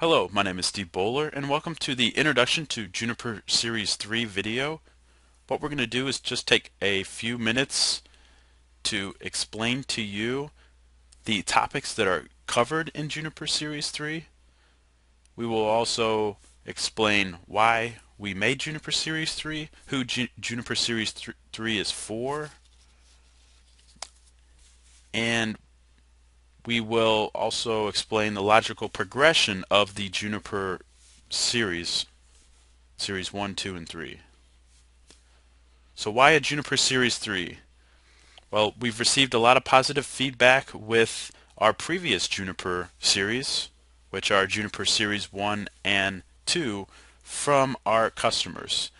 Hello, my name is Steve Bowler and welcome to the Introduction to Juniper Series 3 video. What we're going to do is just take a few minutes to explain to you the topics that are covered in Juniper Series 3. We will also explain why we made Juniper Series 3, who Juniper Series 3 is for, and we will also explain the logical progression of the Juniper series, Series 1, 2, and 3. So why a Juniper Series 3? Well, we've received a lot of positive feedback with our previous Juniper series, which are Juniper Series 1 and 2, from our customers.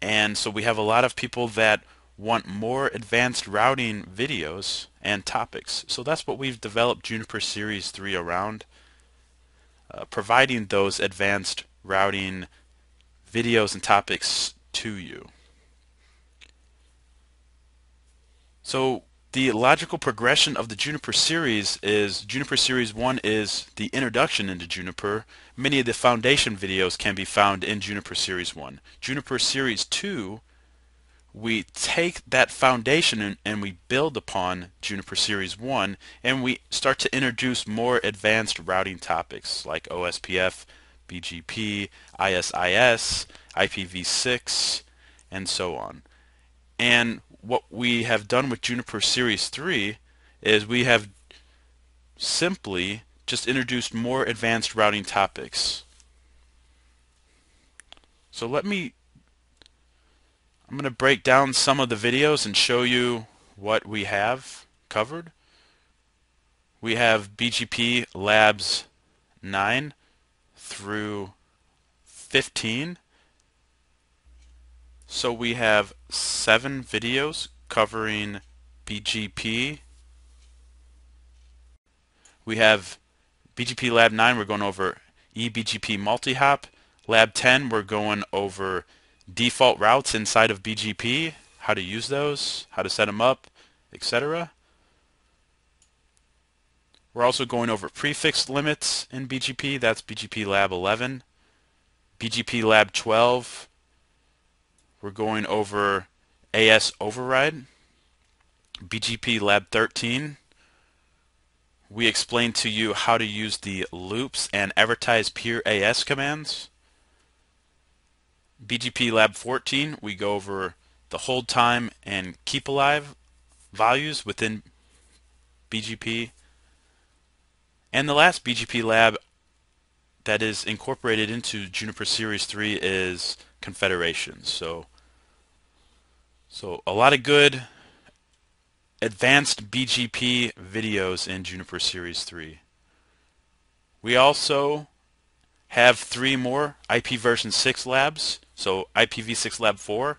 And so we have a lot of people that want more advanced routing videos and topics. So that's what we've developed Juniper Series 3 around, providing those advanced routing videos and topics to you. So the logical progression of the Juniper Series is Juniper Series 1 is the introduction into Juniper. Many of the foundation videos can be found in Juniper Series 1. Juniper Series 2, we take that foundation and we build upon Juniper Series 1, and we start to introduce more advanced routing topics like OSPF, BGP, IS-IS, IPv6, and so on. And what we have done with Juniper Series 3 is we have simply just introduced more advanced routing topics. So I'm going to break down some of the videos and show you what we have covered. We have BGP Labs 9 through 15. So we have 7 videos covering BGP. We have BGP Lab 9, we're going over eBGP multi-hop. Lab 10, we're going over default routes inside of BGP, how to use those, how to set them up, etc. We're also going over prefix limits in BGP. That's BGP Lab 11. BGP Lab 12, we're going over AS override. BGP Lab 13, we explain to you how to use the loops and advertise peer AS commands. BGP Lab 14, we go over the hold time and keep alive values within BGP. And the last BGP Lab that is incorporated into Juniper Series 3 is confederations. So a lot of good advanced BGP videos in Juniper Series 3. We also have 3 more IP version 6 labs. So IPv6 Lab 4,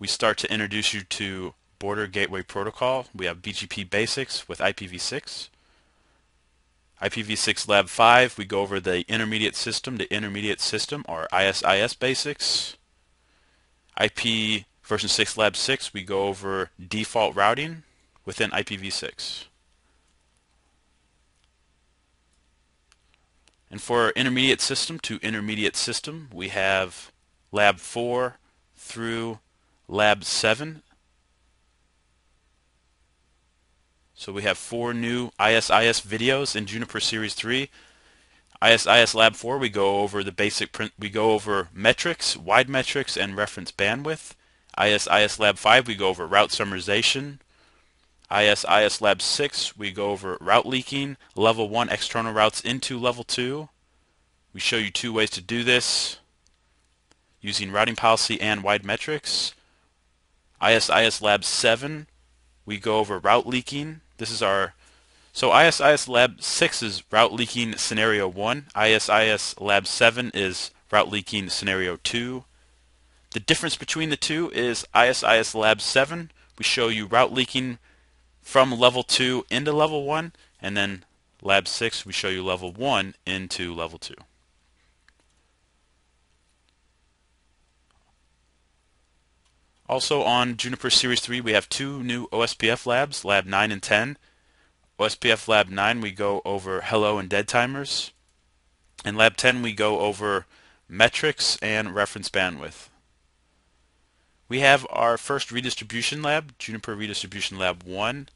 we start to introduce you to Border Gateway Protocol. We have BGP Basics with IPv6. IPv6 Lab 5, we go over the intermediate system to intermediate system, or IS-IS basics. IP version 6 Lab 6, we go over default routing within IPv6. And for our intermediate system to intermediate system, we have Lab 4 through Lab 7. So we have 4 new IS-IS videos in Juniper Series 3. IS-IS Lab 4, we go over the basic print. We go over metrics, wide metrics, and reference bandwidth. IS-IS Lab 5, we go over route summarization. IS-IS Lab 6, we go over route leaking, level 1 external routes into level 2. We show you 2 ways to do this using routing policy and wide metrics. IS-IS Lab 7, we go over route leaking. This is our, so IS-IS Lab 6 is route leaking scenario 1. IS-IS Lab 7 is route leaking scenario 2. The difference between the two is IS-IS Lab 7, we show you route leaking from level 2 into level 1, and then Lab 6, we show you level 1 into level 2. Also on Juniper Series 3, we have 2 new OSPF labs, Lab 9 and 10. OSPF Lab 9, we go over hello and dead timers. In Lab 10, we go over metrics and reference bandwidth. We have our first redistribution lab, Juniper Redistribution Lab 1,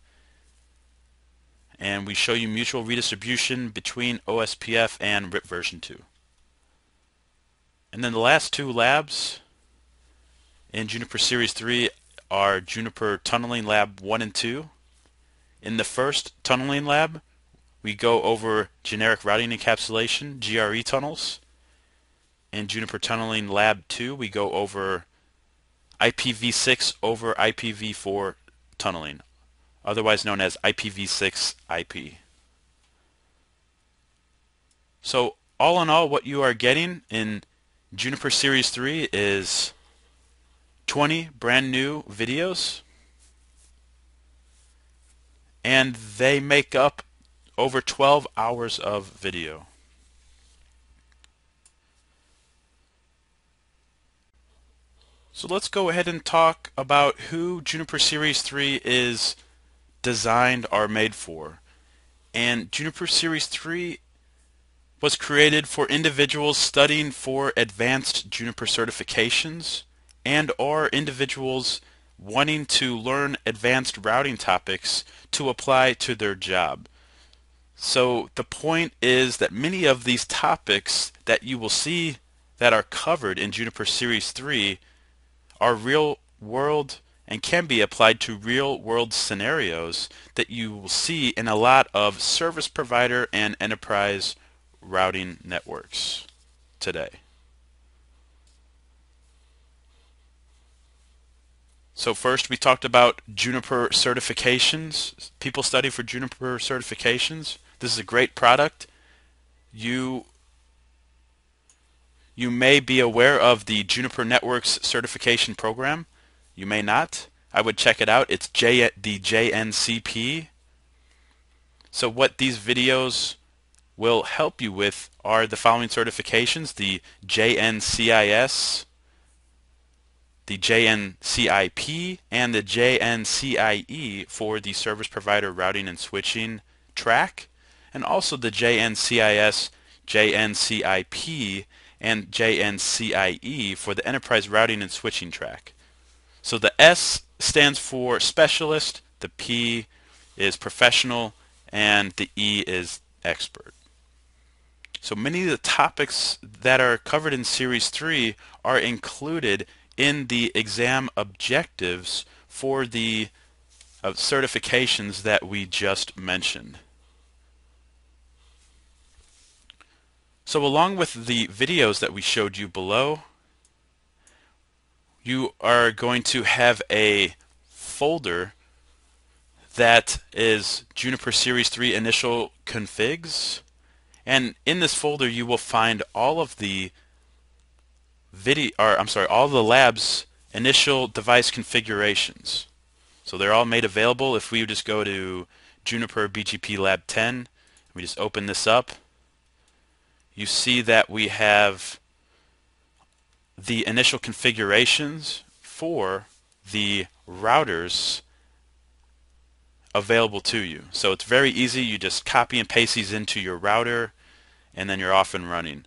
and we show you mutual redistribution between OSPF and RIP version 2. And then the last two labs in Juniper Series 3 are Juniper Tunneling Lab 1 and 2. In the first tunneling lab, we go over generic routing encapsulation, GRE tunnels. In Juniper Tunneling Lab 2, we go over IPv6 over IPv4 tunneling, otherwise known as IPv6 IP. So all in all, what you are getting in Juniper Series 3 is 20 brand new videos, and they make up over 12 hours of video. So let's go ahead and talk about who Juniper Series 3 is designed or made for. And Juniper Series 3 was created for individuals studying for advanced Juniper certifications and or individuals wanting to learn advanced routing topics to apply to their job. So the point is that many of these topics that you will see that are covered in Juniper Series 3 are real world and can be applied to real world scenarios that you will see in a lot of service provider and enterprise routing networks today. So first we talked about Juniper certifications. People study for Juniper certifications. This is a great product. You may be aware of the Juniper Networks certification program. You may not. I would check it out. It's the JNCP. So what these videos will help you with are the following certifications: the JNCIS, the JNCIP, and the JNCIE for the service provider routing and switching track, and also the JNCIS, JNCIP, and JNCIE for the enterprise routing and switching track. So the S stands for specialist, the P is professional, and the E is expert. So many of the topics that are covered in Series 3 are included in the exam objectives for the certifications that we just mentioned. So along with the videos that we showed you below, you are going to have a folder that is Juniper Series 3 initial configs, and in this folder you will find all of the labs initial device configurations. So they're all made available. If we just go to Juniper BGP Lab 10, we just open this up, you see that we have the initial configurations for the routers available to you. So it's very easy. You just copy and paste these into your router, and then you're off and running.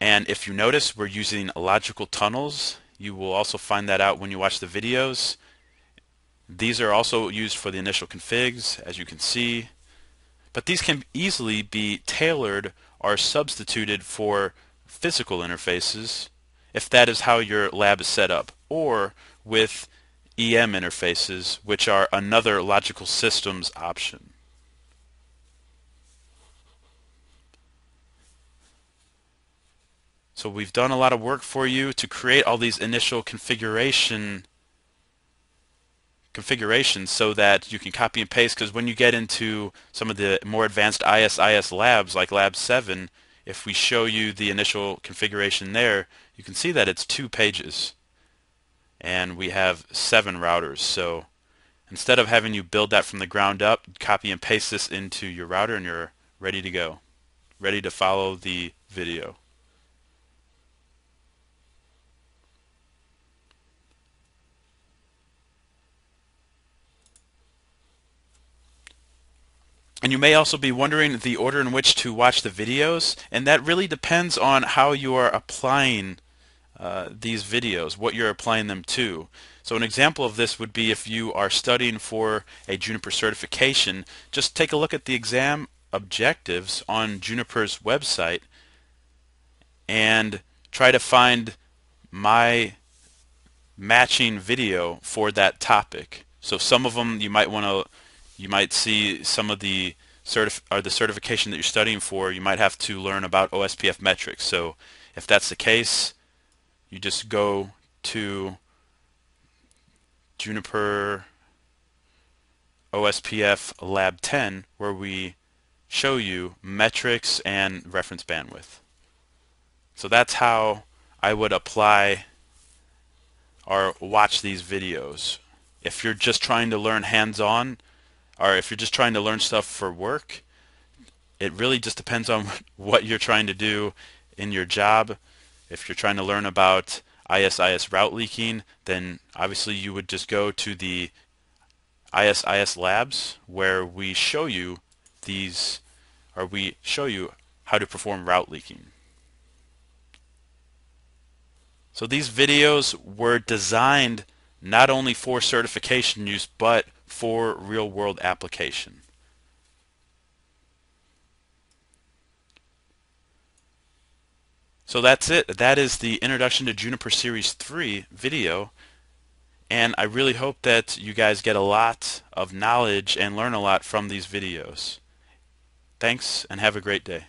And if you notice, we're using logical tunnels. You will also find that out when you watch the videos. These are also used for the initial configs, as you can see. But these can easily be tailored or substituted for physical interfaces if that is how your lab is set up, or with EM interfaces, which are another logical systems option. So we've done a lot of work for you to create all these initial configurations so that you can copy and paste, because when you get into some of the more advanced IS-IS labs like Lab 7, if we show you the initial configuration there, you can see that it's 2 pages and we have 7 routers. So instead of having you build that from the ground up, copy and paste this into your router and you're ready to go, ready to follow the video. And you may also be wondering the order in which to watch the videos, and that really depends on how you are applying these videos, what you're applying them to. So an example of this would be if you are studying for a Juniper certification, just take a look at the exam objectives on Juniper's website and try to find my matching video for that topic. So some of them you might want to, you might see some of the certification that you're studying for, you might have to learn about OSPF metrics. So if that's the case, you just go to Juniper OSPF Lab 10, where we show you metrics and reference bandwidth. So that's how I would apply or watch these videos. If you're just trying to learn hands-on, or if you're just trying to learn stuff for work, it really just depends on what you're trying to do in your job. If you're trying to learn about IS-IS route leaking, then obviously you would just go to the IS-IS labs, where we show you these, or we show you how to perform route leaking. So these videos were designed not only for certification use, but for real-world application. So that's it. That is the Introduction to Juniper Series 3 video, and I really hope that you guys get a lot of knowledge and learn a lot from these videos. Thanks, and have a great day.